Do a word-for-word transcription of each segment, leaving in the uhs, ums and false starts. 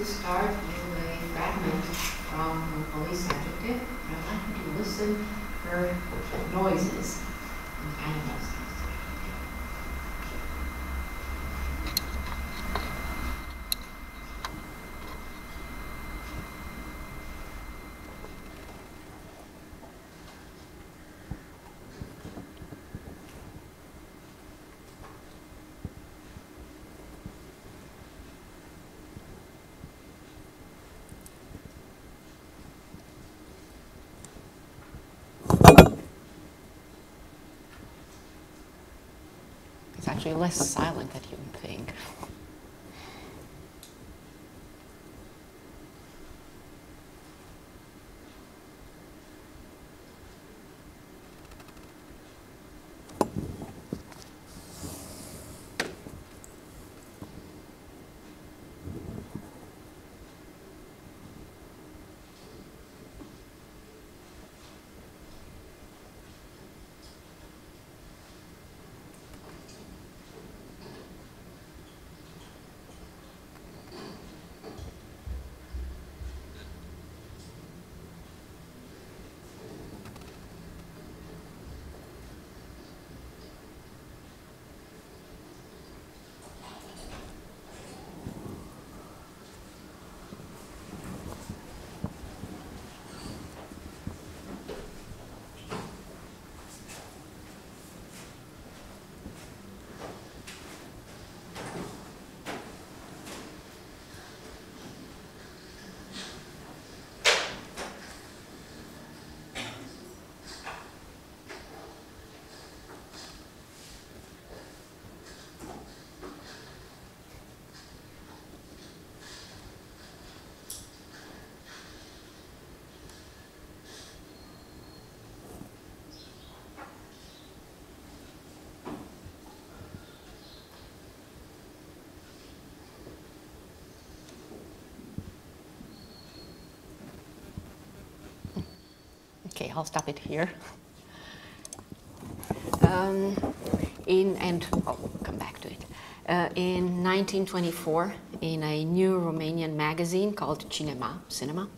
to start with a fragment from Police Adjective, but I'd like you to listen for noises and animals. Actually less silent than you would think. Okay, I'll stop it here. Um, in and oh, we'll come back to it. Uh, in nineteen twenty-four, in a new Romanian magazine called Cinema, Cinema,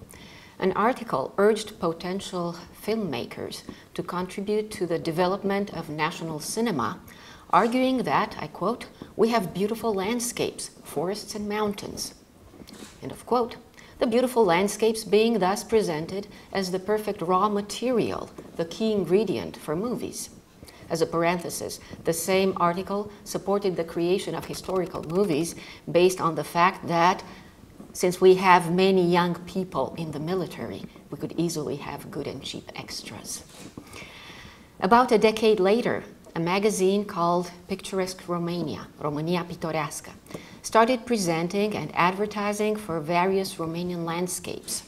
an article urged potential filmmakers to contribute to the development of national cinema, arguing that, I quote, "we have beautiful landscapes, forests and mountains," end of quote. The beautiful landscapes being thus presented as the perfect raw material, the key ingredient for movies. As a parenthesis, the same article supported the creation of historical movies based on the fact that since we have many young people in the military, we could easily have good and cheap extras. About a decade later, a magazine called Picturesque Romania, România Pitorescă, started presenting and advertising for various Romanian landscapes.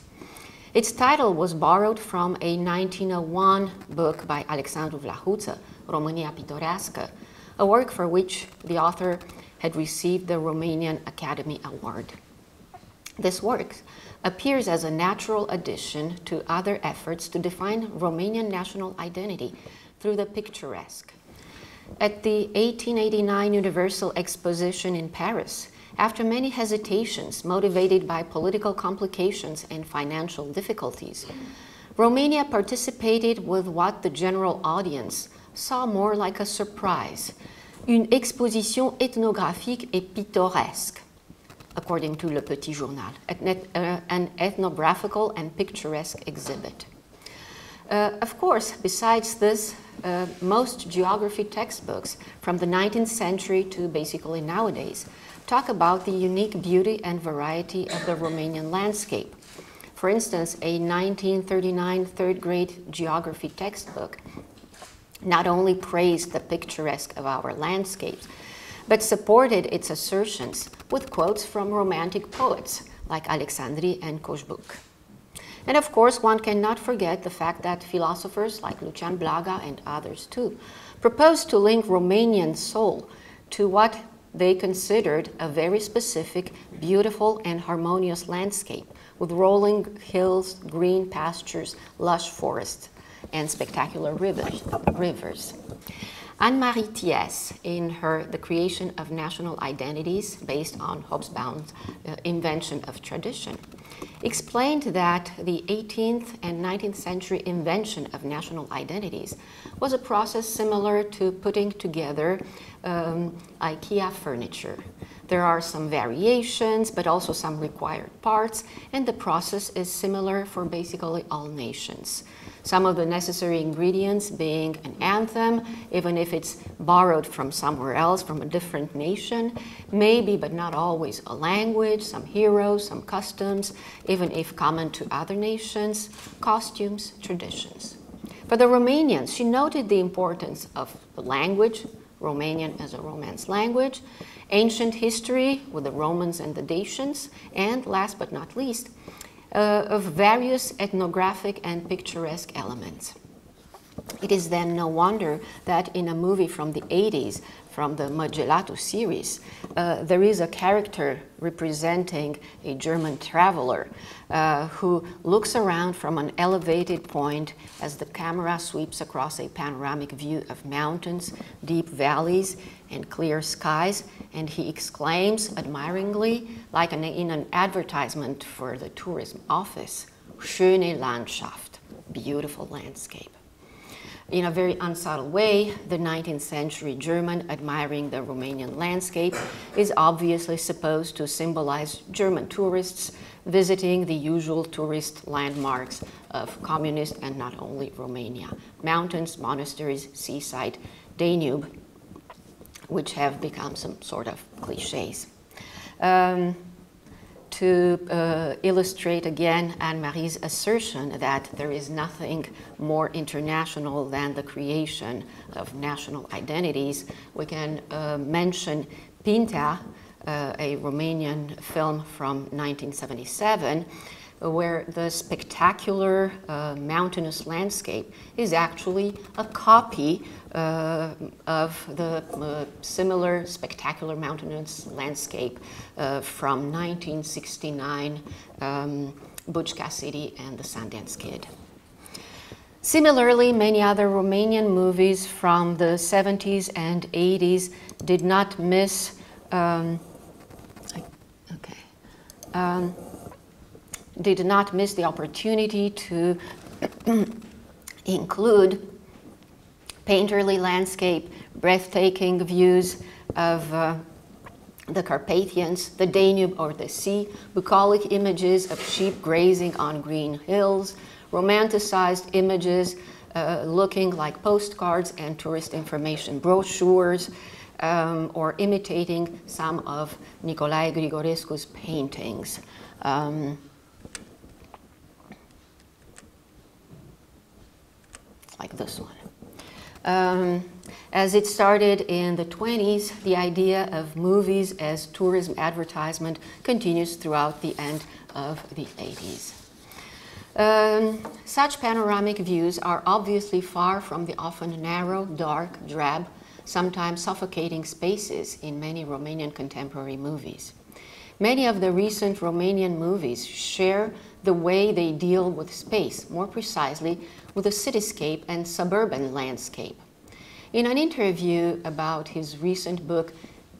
Its title was borrowed from a nineteen oh one book by Alexandru Vlahuță, România Pitorească, a work for which the author had received the Romanian Academy Award. This work appears as a natural addition to other efforts to define Romanian national identity through the picturesque. At the eighteen eighty-nine Universal Exposition in Paris, after many hesitations motivated by political complications and financial difficulties, Romania participated with what the general audience saw more like a surprise, une exposition ethnographique et pittoresque, according to Le Petit Journal, an ethnographical and picturesque exhibit. Uh, of course, besides this, uh, most geography textbooks from the nineteenth century to basically nowadays talk about the unique beauty and variety of the Romanian landscape. For instance, a nineteen thirty-nine third grade geography textbook not only praised the picturesque of our landscapes, but supported its assertions with quotes from Romantic poets like Alexandri and Coșbuc. And of course, one cannot forget the fact that philosophers like Lucian Blaga and others too proposed to link Romanian soul to what they considered a very specific, beautiful and harmonious landscape with rolling hills, green pastures, lush forests and spectacular rivers. Anne-Marie Thies, in her The Creation of National Identities, based on Hobsbawm's uh, Invention of Tradition, explained that the eighteenth and nineteenth century invention of national identities was a process similar to putting together um, IKEA furniture. There are some variations, but also some required parts, and the process is similar for basically all nations. Some of the necessary ingredients being an anthem, even if it's borrowed from somewhere else, from a different nation, maybe but not always a language, some heroes, some customs, even if common to other nations, costumes, traditions. For the Romanians, she noted the importance of the language, Romanian as a Romance language, ancient history with the Romans and the Dacians, and last but not least, Uh, of various ethnographic and picturesque elements. It is then no wonder that in a movie from the eighties, from the Magellato series, uh, there is a character representing a German traveler uh, who looks around from an elevated point as the camera sweeps across a panoramic view of mountains, deep valleys, and clear skies, and he exclaims admiringly, like an, in an advertisement for the tourism office, "Schöne Landschaft," beautiful landscape. In a very unsubtle way, the nineteenth century German admiring the Romanian landscape is obviously supposed to symbolize German tourists visiting the usual tourist landmarks of communist and not only Romania, mountains, monasteries, seaside, Danube, which have become some sort of cliches. Um, to uh, illustrate again Anne-Marie's assertion that there is nothing more international than the creation of national identities, we can uh, mention Pinta, uh, a Romanian film from nineteen seventy-seven, where the spectacular uh, mountainous landscape is actually a copy uh, of the uh, similar spectacular mountainous landscape uh, from nineteen sixty-nine, um, Butch Cassidy and the Sundance Kid. Similarly, many other Romanian movies from the seventies and eighties did not miss um, okay, um, did not miss the opportunity to include painterly landscape, breathtaking views of uh, the Carpathians, the Danube or the sea, bucolic images of sheep grazing on green hills, romanticized images uh, looking like postcards and tourist information brochures, um, or imitating some of Nicolae Grigorescu's paintings. Um, Like this one. Um, as it started in the twenties, the idea of movies as tourism advertisement continues throughout the end of the eighties. Um, such panoramic views are obviously far from the often narrow, dark, drab, sometimes suffocating spaces in many Romanian contemporary movies. Many of the recent Romanian movies share the way they deal with space, more precisely with a cityscape and suburban landscape. In an interview about his recent book,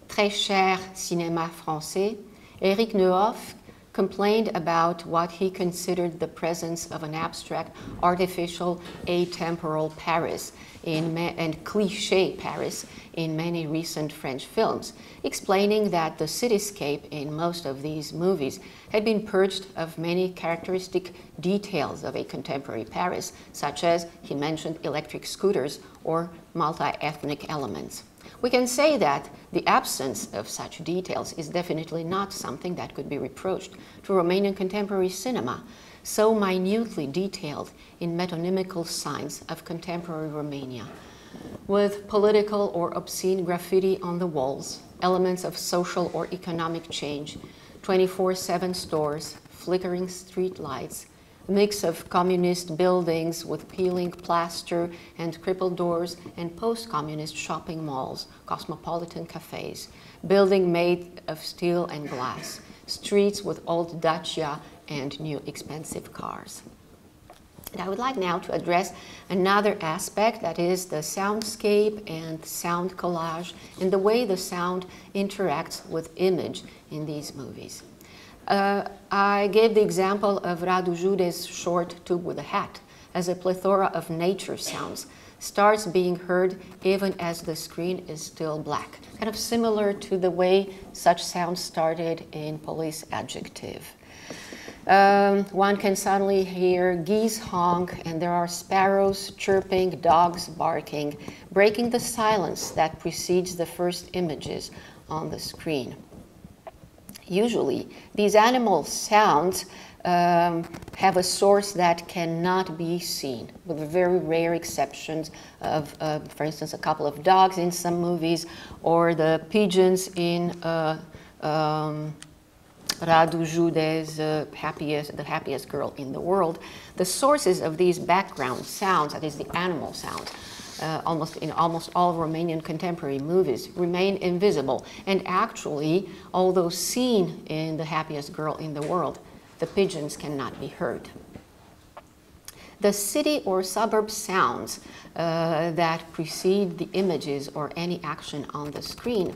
Très Cher Cinéma Français, Eric Neuhoff complained about what he considered the presence of an abstract, artificial, atemporal Paris in and cliché Paris in many recent French films, explaining that the cityscape in most of these movies had been purged of many characteristic details of a contemporary Paris, such as, he mentioned, electric scooters or multi-ethnic elements. We can say that the absence of such details is definitely not something that could be reproached to Romanian contemporary cinema, so minutely detailed in metonymical signs of contemporary Romania, with political or obscene graffiti on the walls, elements of social or economic change, twenty-four seven stores, flickering street lights, mix of communist buildings with peeling plaster and crippled doors and post-communist shopping malls, cosmopolitan cafes, building made of steel and glass, streets with old Dacia and new expensive cars. And I would like now to address another aspect, that is the soundscape and sound collage and the way the sound interacts with image in these movies. Uh, I gave the example of Radu Jude's short Tube with a Hat, as a plethora of nature sounds starts being heard even as the screen is still black. Kind of similar to the way such sounds started in Police Adjective. Um, one can suddenly hear geese honk, and there are sparrows chirping, dogs barking, breaking the silence that precedes the first images on the screen. Usually, these animal sounds um, have a source that cannot be seen, with very rare exceptions of, uh, for instance, a couple of dogs in some movies, or the pigeons in uh, um, Radu Jude's uh, happiest, The Happiest Girl in the World. The sources of these background sounds, that is the animal sound, uh, almost in almost all Romanian contemporary movies, remain invisible. And actually, although seen in The Happiest Girl in the World, the pigeons cannot be heard. The city or suburb sounds uh, that precede the images or any action on the screen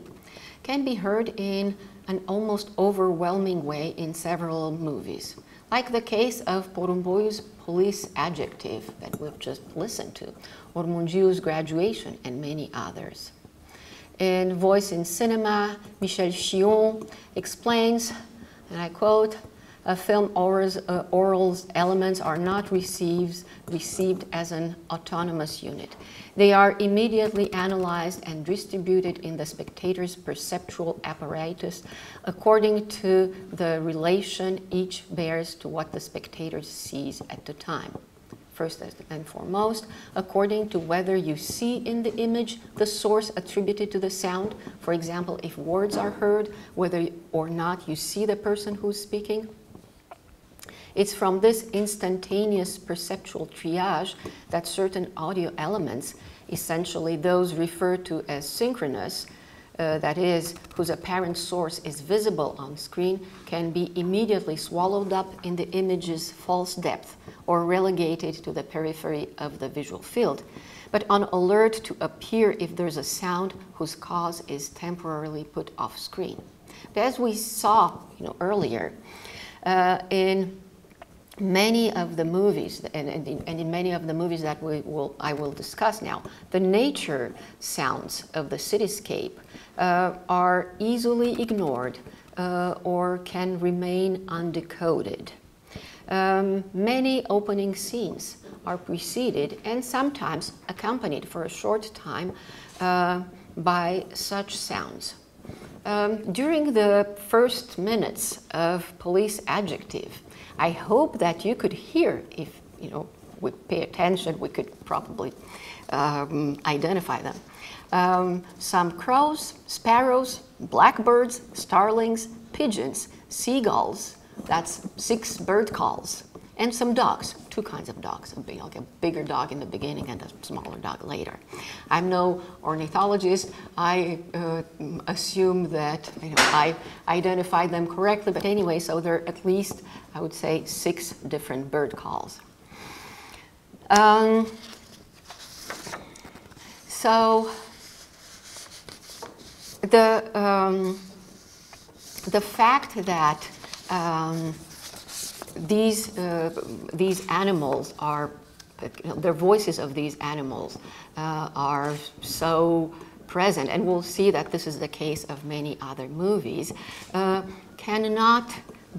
can be heard in an almost overwhelming way in several movies, like the case of Porumboiu's Police Adjective that we've just listened to, or Mungiu's Graduation, and many others. In Voice in Cinema, Michel Chion explains, and I quote, "A film oral's, uh, oral's elements are not receives, received as an autonomous unit. They are immediately analyzed and distributed in the spectator's perceptual apparatus according to the relation each bears to what the spectator sees at the time. First and foremost, according to whether you see in the image the source attributed to the sound, for example, if words are heard, whether or not you see the person who's speaking. It's from this instantaneous perceptual triage that certain audio elements, essentially those referred to as synchronous, uh, that is, whose apparent source is visible on screen, can be immediately swallowed up in the image's false depth or relegated to the periphery of the visual field, but on alert to appear if there's a sound whose cause is temporarily put off screen." But as we saw you know, earlier, Uh, in many of the movies, and, and, in, and in many of the movies that we will, I will discuss now, the nature sounds of the cityscape uh, are easily ignored uh, or can remain undecoded. Um, many opening scenes are preceded and sometimes accompanied for a short time uh, by such sounds. Um, during the first minutes of Police Adjective, I hope that you could hear, if you know, we pay attention, we could probably um, identify them. Um, some crows, sparrows, blackbirds, starlings, pigeons, seagulls, that's six bird calls, and some dogs, two kinds of dogs, a, big, a bigger dog in the beginning and a smaller dog later. I'm no ornithologist. I uh, assume that you know, I identified them correctly, but anyway, so there are at least, I would say, six different bird calls. Um, so the, um, the fact that um, These, uh, these animals are, you know, the voices of these animals uh, are so present, and we'll see that this is the case of many other movies, uh, cannot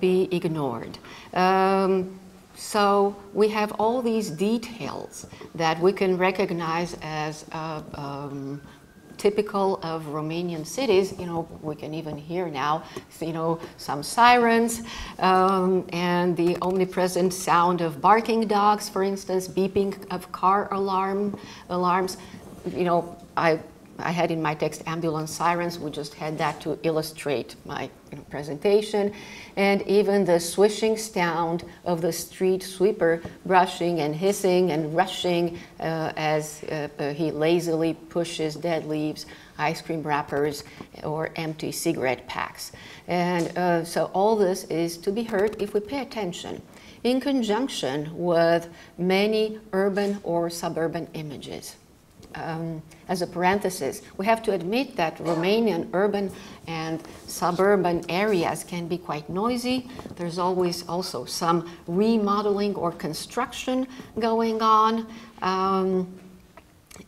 be ignored. Um, so we have all these details that we can recognize as uh, um, typical of Romanian cities. You know, we can even hear now, you know, some sirens um, and the omnipresent sound of barking dogs, for instance, beeping of car alarm alarms. You know, I, I had in my text ambulance sirens. We just had that to illustrate my you know, presentation. And even the swishing sound of the street sweeper brushing and hissing and rushing uh, as uh, uh, he lazily pushes dead leaves, ice cream wrappers, or empty cigarette packs. And uh, so all this is to be heard if we pay attention. in conjunction with many urban or suburban images. Um, as a parenthesis, we have to admit that Romanian urban and suburban areas can be quite noisy. There's always also some remodeling or construction going on. Um,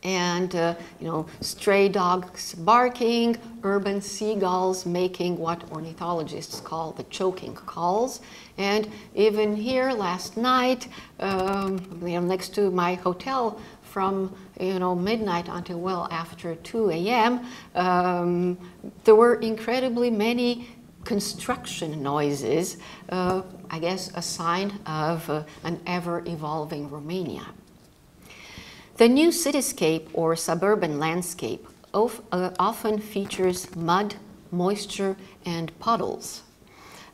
and, uh, you know, stray dogs barking, urban seagulls making what ornithologists call the choking calls. And even here last night, um, you know, next to my hotel, from you know midnight until well after two A M Um, there were incredibly many construction noises. Uh, I guess a sign of uh, an ever-evolving Romania. The new cityscape or suburban landscape of, uh, often features mud, moisture, and puddles.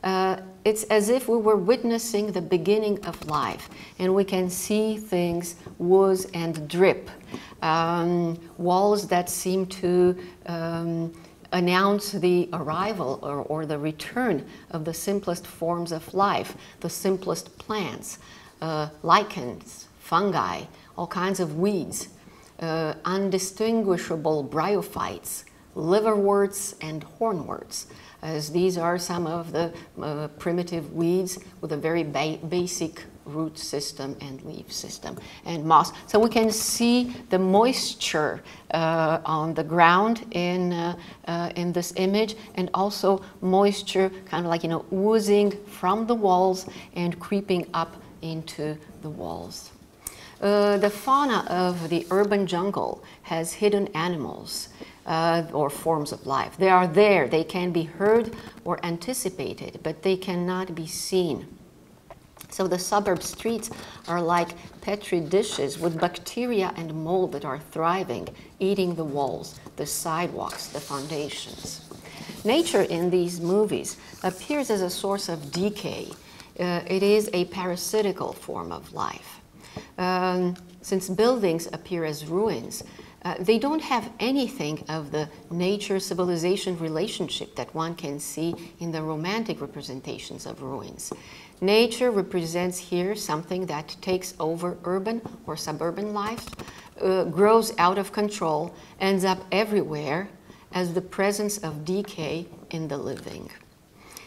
Uh, it's as if we were witnessing the beginning of life, and we can see things ooze and drip, um, walls that seem to um, announce the arrival or, or the return of the simplest forms of life, the simplest plants, uh, lichens, fungi, all kinds of weeds, uh, undistinguishable bryophytes, liverworts and hornworts, as these are some of the uh, primitive weeds with a very ba basic root system and leaf system and moss. So we can see the moisture uh, on the ground in, uh, uh, in this image, and also moisture kind of like, you know, oozing from the walls and creeping up into the walls. Uh, the fauna of the urban jungle has hidden animals. Uh, or forms of life. They are there, they can be heard or anticipated, but they cannot be seen. So the suburb streets are like petri dishes with bacteria and mold that are thriving, eating the walls, the sidewalks, the foundations. Nature in these movies appears as a source of decay. Uh, it is a parasitical form of life. Um, since buildings appear as ruins, Uh, they don't have anything of the nature-civilization relationship that one can see in the romantic representations of ruins. Nature represents here something that takes over urban or suburban life, uh, grows out of control, ends up everywhere as the presence of decay in the living.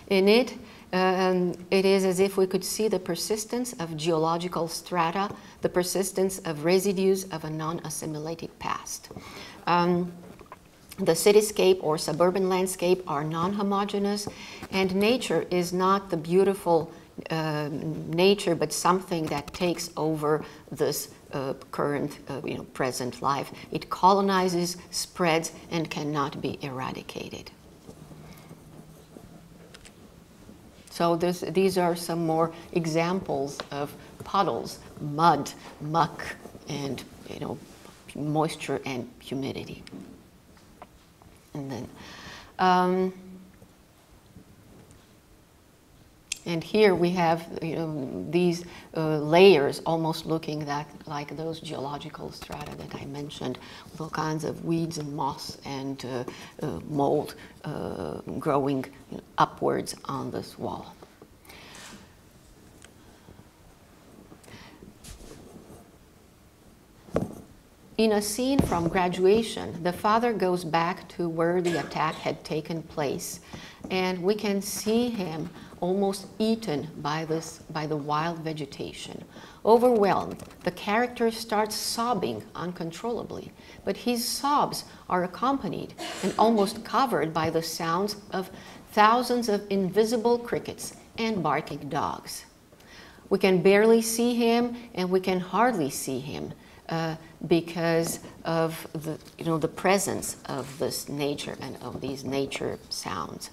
In it, Um, it is as if we could see the persistence of geological strata, the persistence of residues of a non-assimilated past. Um, the cityscape or suburban landscape are non-homogeneous, and nature is not the beautiful uh, nature, but something that takes over this uh, current, uh, you know, present life. It colonizes, spreads, and cannot be eradicated. So this, these are some more examples of puddles, mud, muck, and you know, moisture and humidity. And then, um, and here we have you know, these uh, layers almost looking that, like those geological strata that I mentioned, with all kinds of weeds and moss and uh, uh, mold uh, growing you know, upwards on this wall. In a scene from Graduation, the father goes back to where the attack had taken place, and we can see him almost eaten by, this, by the wild vegetation. Overwhelmed, the character starts sobbing uncontrollably, but his sobs are accompanied and almost covered by the sounds of thousands of invisible crickets and barking dogs. We can barely see him, and we can hardly see him uh, because of the, you know, the presence of this nature and of these nature sounds.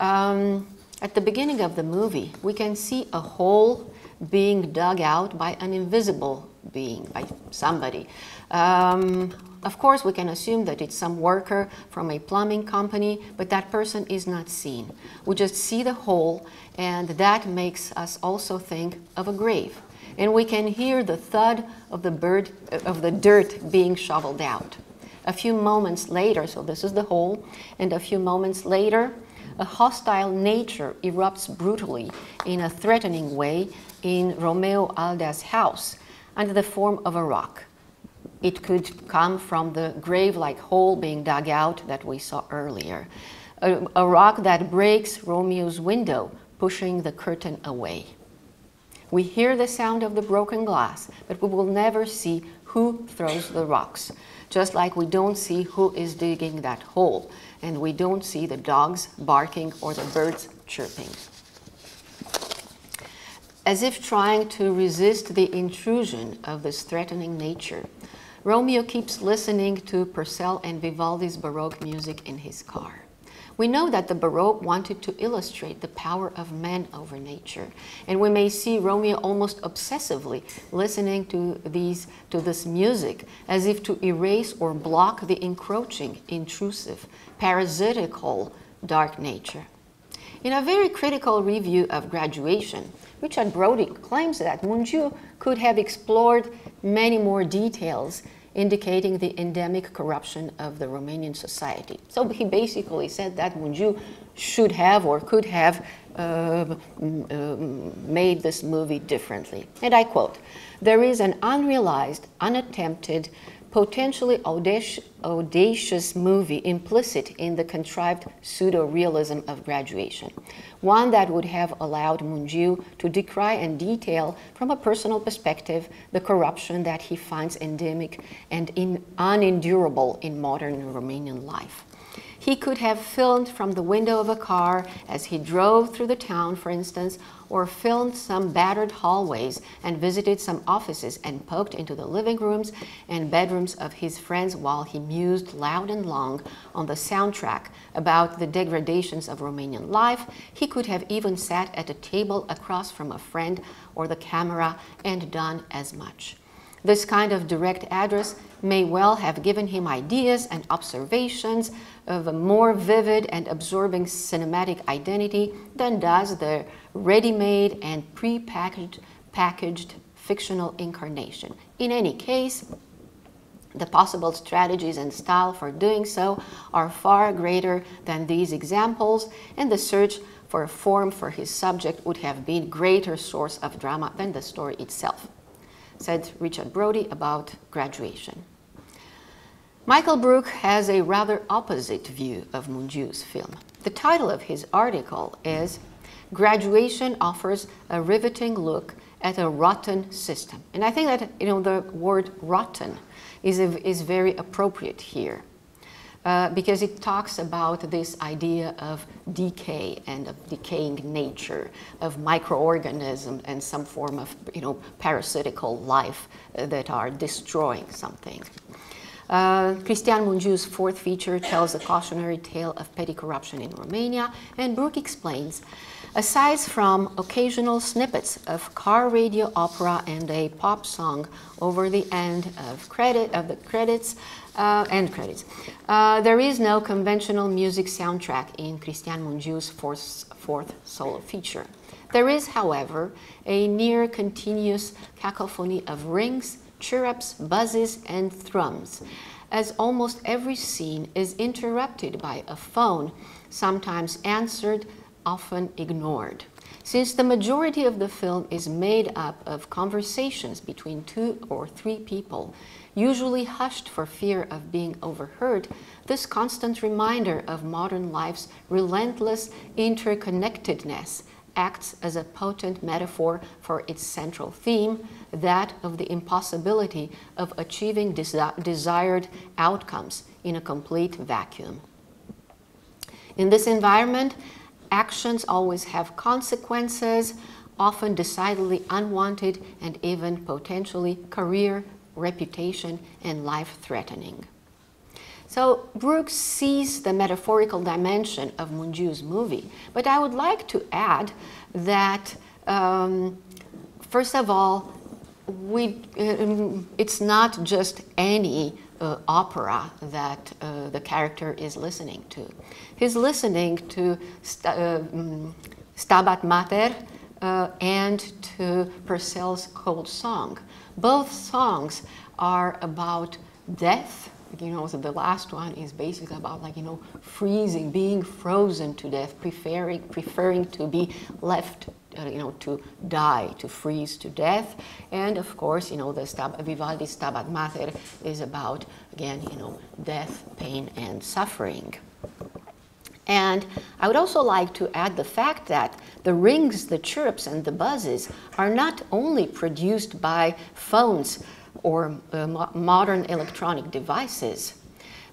Um, At the beginning of the movie, we can see a hole being dug out by an invisible being, by somebody. Um, of course, we can assume that it's some worker from a plumbing company, but that person is not seen. We just see the hole, and that makes us also think of a grave. And we can hear the thud of the, bird, of the dirt being shoveled out. A few moments later, so this is the hole, and a few moments later, a hostile nature erupts brutally in a threatening way, in Romeo Aldea's house under the form of a rock. It could come from the grave-like hole being dug out that we saw earlier. A, a rock that breaks Romeo's window, pushing the curtain away. We hear the sound of the broken glass, but we will never see who throws the rocks, just like we don't see who is digging that hole, and we don't see the dogs barking or the birds chirping. As if trying to resist the intrusion of this threatening nature, Romeo keeps listening to Purcell and Vivaldi's Baroque music in his car. We know that the Baroque wanted to illustrate the power of man over nature, and we may see Romeo almost obsessively listening to, these, to this music as if to erase or block the encroaching, intrusive, parasitical dark nature. In a very critical review of Graduation, Richard Brody claims that Mungiu could have explored many more details indicating the endemic corruption of the Romanian society. So he basically said that Mungiu should have or could have uh, made this movie differently. And I quote, "There is an unrealized, unattempted, potentially audacious movie implicit in the contrived pseudo-realism of Graduation, one that would have allowed Mungiu to decry and detail from a personal perspective the corruption that he finds endemic and in unendurable in modern Romanian life. He could have filmed from the window of a car as he drove through the town, for instance, or filmed some battered hallways and visited some offices and poked into the living rooms and bedrooms of his friends while he mused loud and long on the soundtrack about the degradations of Romanian life. He could have even sat at a table across from a friend or the camera and done as much. This kind of direct address may well have given him ideas and observations of a more vivid and absorbing cinematic identity than does the ready-made and pre-packaged packaged fictional incarnation. In any case, the possible strategies and style for doing so are far greater than these examples, and the search for a form for his subject would have been a greater source of drama than the story itself," said Richard Brody about Graduation. Michael Brook has a rather opposite view of Mungiu's film. The title of his article is "Graduation Offers a Riveting Look at a Rotten System." And I think that, you know, the word rotten is, a, is very appropriate here uh, because it talks about this idea of decay and of decaying nature, of microorganisms and some form of, you know, parasitical life that are destroying something. Uh, Cristian Mungiu's fourth feature tells a cautionary tale of petty corruption in Romania, and Brook explains, aside from occasional snippets of car radio opera and a pop song over the end of, credit, of the credits, uh, end credits, uh, there is no conventional music soundtrack in Cristian Mungiu's fourth, fourth solo feature. There is, however, a near continuous cacophony of rings, chirrups, buzzes, and thrums, as almost every scene is interrupted by a phone, sometimes answered, often ignored. Since the majority of the film is made up of conversations between two or three people, usually hushed for fear of being overheard, this constant reminder of modern life's relentless interconnectedness acts as a potent metaphor for its central theme, that of the impossibility of achieving desi- desired outcomes in a complete vacuum. In this environment, actions always have consequences, often decidedly unwanted and even potentially career, reputation, and life-threatening. So Brook sees the metaphorical dimension of Mungiu's movie, but I would like to add that, um, first of all, we, um, it's not just any uh, opera that uh, the character is listening to. He's listening to St uh, um, Stabat Mater uh, and to Purcell's Cold Song. Both songs are about death, you know, so the last one is basically about, like, you know, freezing, being frozen to death, preferring, preferring to be left, uh, you know, to die, to freeze to death. And of course, you know, the Stab Vivaldi Stabat Mater is about, again, you know, death, pain, and suffering. And I would also like to add the fact that the rings, the chirps, and the buzzes are not only produced by phones or uh, mo modern electronic devices,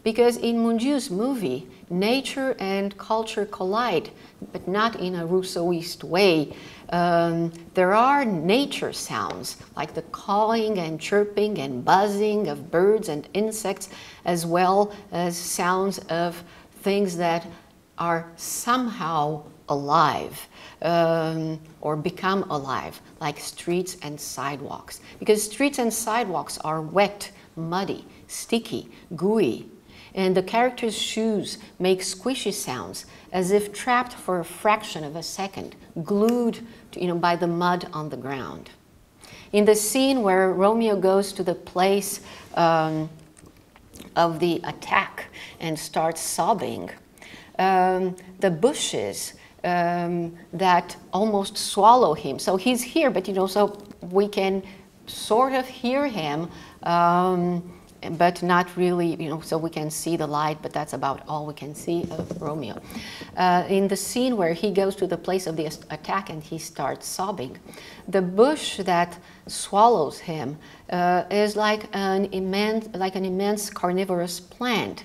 because in Mungiu's movie, nature and culture collide, but not in a Rousseauist way. Um, there are nature sounds, like the cawing and chirping and buzzing of birds and insects, as well as sounds of things that are somehow alive um, or become alive, like streets and sidewalks. Because streets and sidewalks are wet, muddy, sticky, gooey, and the characters' shoes make squishy sounds as if trapped for a fraction of a second, glued to, you know, by the mud on the ground. In the scene where Romeo goes to the place um, of the attack and starts sobbing, Um, the bushes um, that almost swallow him. So he's here, but you know, so we can sort of hear him, um, but not really, you know, so we can see the light, but that's about all we can see of Romeo. Uh, in the scene where he goes to the place of the attack and he starts sobbing, the bush that swallows him uh, is like an immense, like an immense carnivorous plant.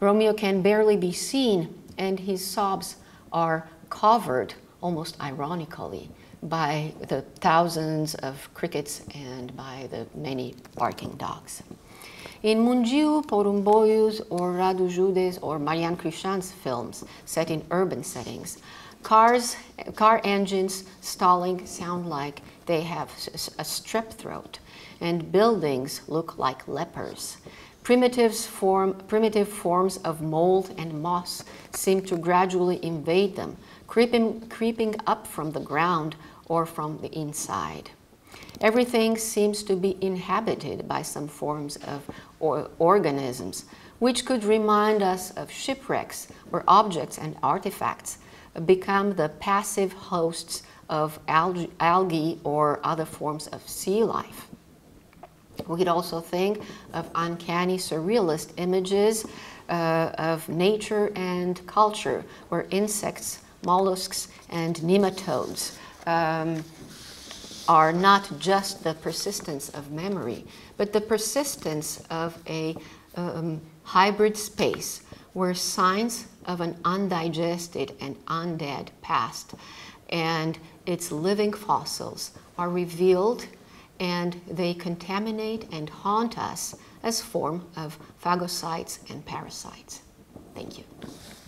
Romeo can barely be seen, and his sobs are covered, almost ironically, by the thousands of crickets and by the many barking dogs. In Mungiu, Porumboiu's or Radu Jude's or Marianne Cruchan's films set in urban settings, cars, car engines stalling sound like they have a strep throat, and buildings look like lepers. Primitives form, primitive forms of mold and moss seem to gradually invade them, creeping, creeping up from the ground or from the inside. Everything seems to be inhabited by some forms of or organisms, which could remind us of shipwrecks, where objects and artifacts become the passive hosts of alg algae or other forms of sea life. We could also think of uncanny surrealist images uh, of nature and culture, where insects, mollusks, and nematodes um, are not just the persistence of memory, but the persistence of a um, hybrid space where signs of an undigested and undead past and its living fossils are revealed, and they contaminate and haunt us as form of phagocytes and parasites. Thank you.